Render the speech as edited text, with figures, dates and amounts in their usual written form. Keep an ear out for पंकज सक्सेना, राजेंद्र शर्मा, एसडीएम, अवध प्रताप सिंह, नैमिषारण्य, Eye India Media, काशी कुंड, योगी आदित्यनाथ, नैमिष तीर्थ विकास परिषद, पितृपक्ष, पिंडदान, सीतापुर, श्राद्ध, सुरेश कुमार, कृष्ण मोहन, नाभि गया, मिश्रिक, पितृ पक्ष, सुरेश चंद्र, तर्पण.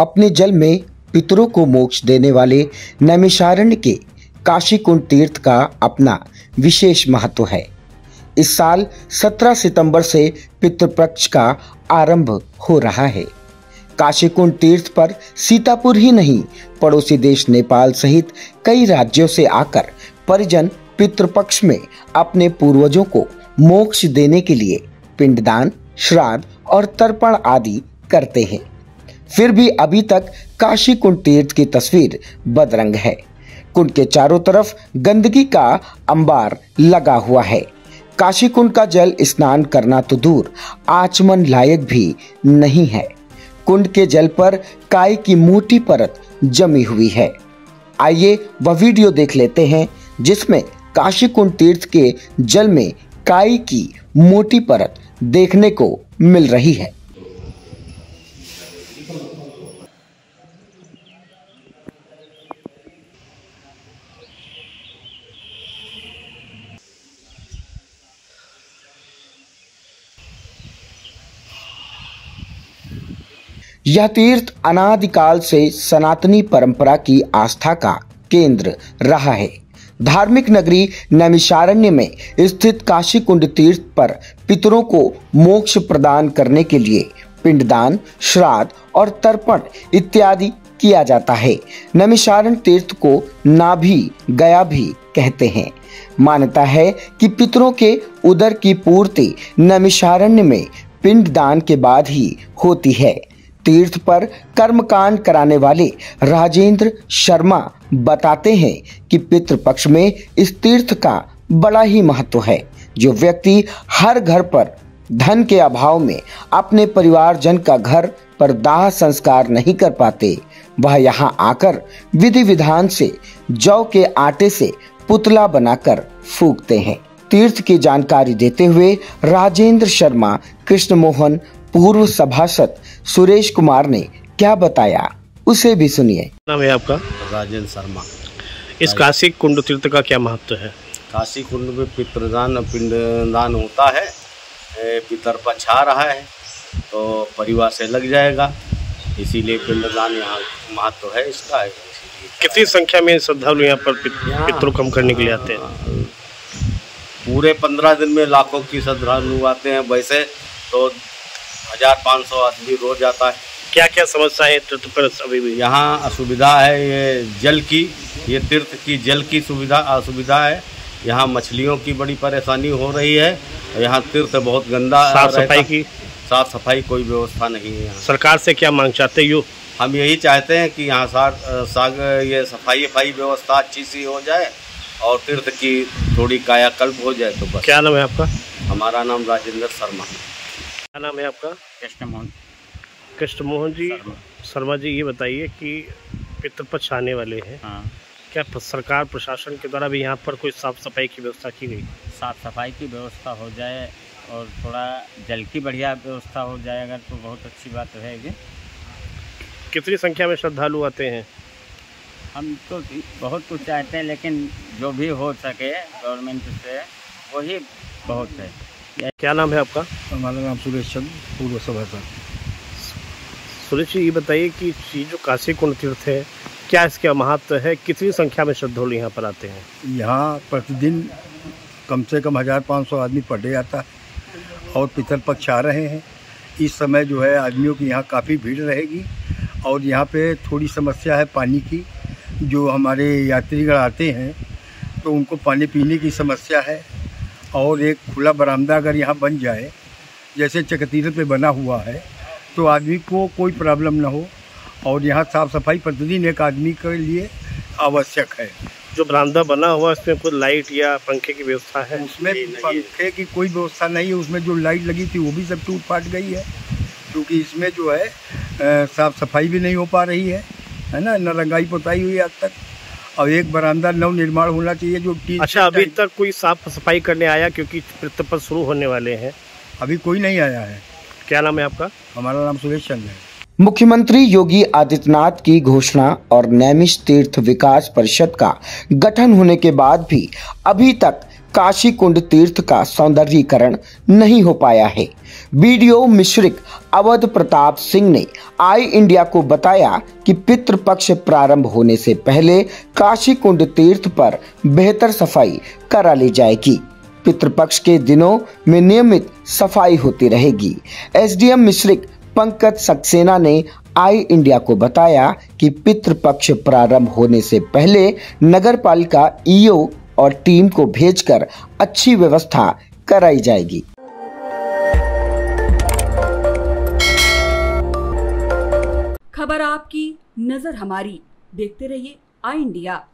अपने जल में पितरों को मोक्ष देने वाले नैमिषारण्य के काशी कुंड तीर्थ का अपना विशेष महत्व है। इस साल 17 सितंबर से पितृपक्ष का आरंभ हो रहा है। काशी कुंड तीर्थ पर सीतापुर ही नहीं, पड़ोसी देश नेपाल सहित कई राज्यों से आकर परिजन पितृपक्ष में अपने पूर्वजों को मोक्ष देने के लिए पिंडदान, श्राद्ध और तर्पण आदि करते हैं। फिर भी अभी तक काशी कुंड तीर्थ की तस्वीर बदरंग है। कुंड के चारों तरफ गंदगी का अंबार लगा हुआ है। काशी कुंड का जल स्नान करना तो दूर आचमन लायक भी नहीं है। कुंड के जल पर काई की मोटी परत जमी हुई है। आइए वह वीडियो देख लेते हैं जिसमें काशी कुंड तीर्थ के जल में काई की मोटी परत देखने को मिल रही है। यह तीर्थ अनादिकाल से सनातनी परंपरा की आस्था का केंद्र रहा है। धार्मिक नगरी नैमिषारण्य में स्थित काशी कुंड तीर्थ पर पितरों को मोक्ष प्रदान करने के लिए पिंडदान, श्राद्ध और तर्पण इत्यादि किया जाता है। नैमिषारण्य तीर्थ को नाभि गया भी कहते हैं। मान्यता है कि पितरों के उदर की पूर्ति नैमिषारण्य में पिंडदान के बाद ही होती है। तीर्थ पर कर्मकांड कराने वाले राजेंद्र शर्मा बताते हैं कि पितृपक्ष में इस तीर्थ का बड़ा ही महत्व है। जो व्यक्ति हर घर पर धन के अभाव में अपने परिवारजन का घर पर दाह संस्कार नहीं कर पाते, वह यहाँ आकर विधि विधान से जौ के आटे से पुतला बनाकर फूंकते हैं। तीर्थ की जानकारी देते हुए राजेंद्र शर्मा, कृष्ण मोहन, पूर्व सभासद सुरेश कुमार ने क्या बताया उसे भी सुनिए। नाम है आपका? राजेंद्र शर्मा। इस काशी कुंड तीर्थ का क्या महत्व है? काशी कुंड में पितृदान पिंडदान होता है। पितरपक्ष आ रहा है तो परिवार से लग जाएगा, इसीलिए पिंडदान यहाँ महत्व है इसका। कितनी संख्या में श्रद्धालु यहाँ पर पितरों कम करने के लिए आते हैं? पूरे 15 दिन में लाखों की श्रद्धालु आते हैं। वैसे तो 1500 आदमी रोज आता है। क्या क्या समस्या है तीर्थ पर? अभी भी यहाँ असुविधा है, ये जल की, ये तीर्थ की जल की सुविधा असुविधा है। यहाँ मछलियों की बड़ी परेशानी हो रही है। यहाँ तीर्थ बहुत गंदा, साफ सफाई कोई व्यवस्था नहीं है। सरकार से क्या मांग चाहते हो? हम यही चाहते हैं कि यहाँ सफाई व्यवस्था अच्छी सी हो जाए और तीर्थ की थोड़ी कायाकल्प हो जाए तो बस। क्या नाम है आपका? हमारा नाम राजेंद्र शर्मा। क्या नाम है आपका? कृष्ण मोहन जी शर्मा जी, ये बताइए कि पितृपक्ष आने वाले हैं, क्या सरकार प्रशासन के द्वारा भी यहाँ पर कोई साफ सफाई की व्यवस्था की गई? साफ सफाई की व्यवस्था हो जाए और थोड़ा जल की बढ़िया व्यवस्था हो जाए अगर तो बहुत अच्छी बात रहेगी। कितनी संख्या में श्रद्धालु आते हैं? हम तो बहुत कुछ चाहते हैं लेकिन जो भी हो सके गवर्नमेंट से वही बहुत है। क्या नाम है आपका? हमारा नाम सुरेश चंद्र, पूर्व सभासद। सुरेश जी, ये बताइए कि ये जो काशी कुंड तीर्थ है, क्या इसका महत्व है? कितनी संख्या में श्रद्धालु यहाँ पर आते हैं? यहाँ प्रतिदिन कम से कम 1500 आदमी पर डे आता है और पितृपक्ष आ रहे हैं। इस समय जो है आदमियों की यहाँ काफ़ी भीड़ रहेगी और यहाँ पे थोड़ी समस्या है पानी की। जो हमारे यात्रीगण आते हैं तो उनको पानी पीने की समस्या है और एक खुला बरामदा अगर यहाँ बन जाए जैसे चकतीरे पे बना हुआ है तो आदमी को कोई प्रॉब्लम ना हो। और यहाँ साफ़ सफाई प्रतिदिन एक आदमी के लिए आवश्यक है। जो बरामदा बना हुआ है उसमें कोई लाइट या पंखे की व्यवस्था है? उसमें पंखे की कोई व्यवस्था नहीं है। उसमें जो लाइट लगी थी वो भी सब टूट फाट गई है क्योंकि इसमें जो है साफ़ सफाई भी नहीं हो पा रही है ना, न रंगाई पोताई हुई आज तक। और एक बरामदा नव निर्माण होना चाहिए जो टीम। अच्छा, अभी तक कोई साफ सफाई करने आया? क्योंकि पितृपक्ष शुरू होने वाले हैं, अभी कोई नहीं आया है। क्या नाम है आपका? हमारा नाम सुरेश चंद्र है। मुख्यमंत्री योगी आदित्यनाथ की घोषणा और नैमिष तीर्थ विकास परिषद का गठन होने के बाद भी अभी तक काशी कुंड तीर्थ का सौंदर्यीकरण नहीं हो पाया है। वीडियो मिश्रिक अवध प्रताप सिंह ने आई इंडिया को बताया कि पितृपक्ष प्रारंभ होने से पहले काशी कुंड तीर्थ पर बेहतर सफाई करा ली जाएगी। पितृपक्ष के दिनों में नियमित सफाई होती रहेगी। एसडीएम मिश्रिक पंकज सक्सेना ने आई इंडिया को बताया कि पितृपक्ष प्रारंभ होने से पहले नगरपालिका ईओ और टीम को भेजकर अच्छी व्यवस्था कराई जाएगी। खबर आपकी, नजर हमारी। देखते रहिए आई इंडिया।